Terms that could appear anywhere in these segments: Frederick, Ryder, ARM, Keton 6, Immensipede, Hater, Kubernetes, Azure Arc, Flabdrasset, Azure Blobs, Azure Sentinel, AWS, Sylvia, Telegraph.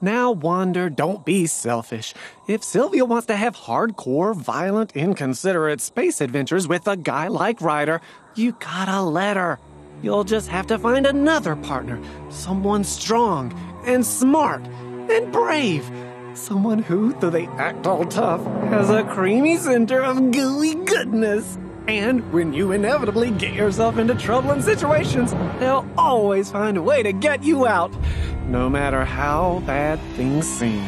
Now, Wander, don't be selfish. If Sylvia wants to have hardcore, violent, inconsiderate space adventures with a guy like Ryder, you gotta let her. You'll just have to find another partner. Someone strong and smart and brave. Someone who, though they act all tough, has a creamy center of gooey goodness. And when you inevitably get yourself into troubling situations, they'll always find a way to get you out, no matter how bad things seem.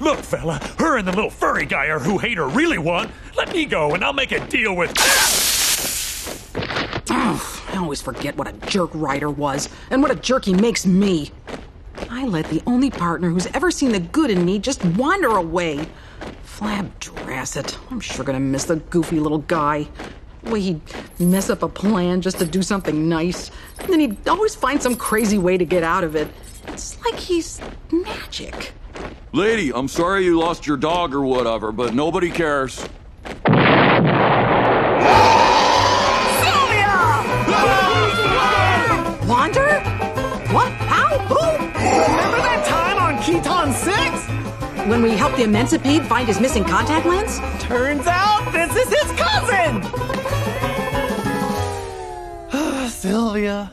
Look, fella, her and the little furry guy are who Hater really want. Let me go, and I'll make a deal with... I always forget what a jerk Ryder was, and what a jerk he makes me. I let the only partner who's ever seen the good in me just wander away. Flabdrasset. I'm sure gonna miss the goofy little guy. The way he'd mess up a plan just to do something nice, and then he'd always find some crazy way to get out of it. It's like he's magic. Lady, I'm sorry you lost your dog or whatever, but nobody cares. Sylvia! Wander? What? How? Who? Remember that time on Keton 6? When we helped the Immensipede find his missing contact lens? Turns out this is his cousin! Sylvia,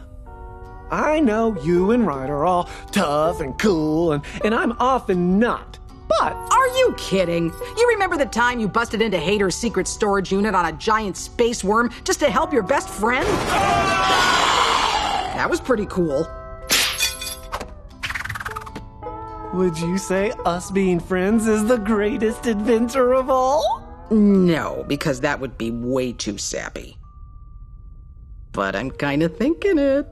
I know you and Ryder are all tough and cool, and I'm often not, but... Are you kidding? You remember the time you busted into Hater's secret storage unit on a giant space worm just to help your best friend? That was pretty cool. Would you say us being friends is the greatest adventure of all? No, because that would be way too sappy. But I'm kind of thinking it.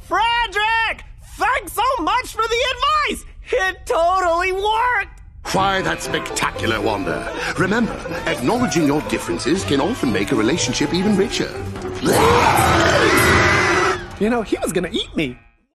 Frederick! Thanks so much for the advice! It totally worked! Why, that's spectacular, Wander. Remember, acknowledging your differences can often make a relationship even richer. You know, he was gonna eat me.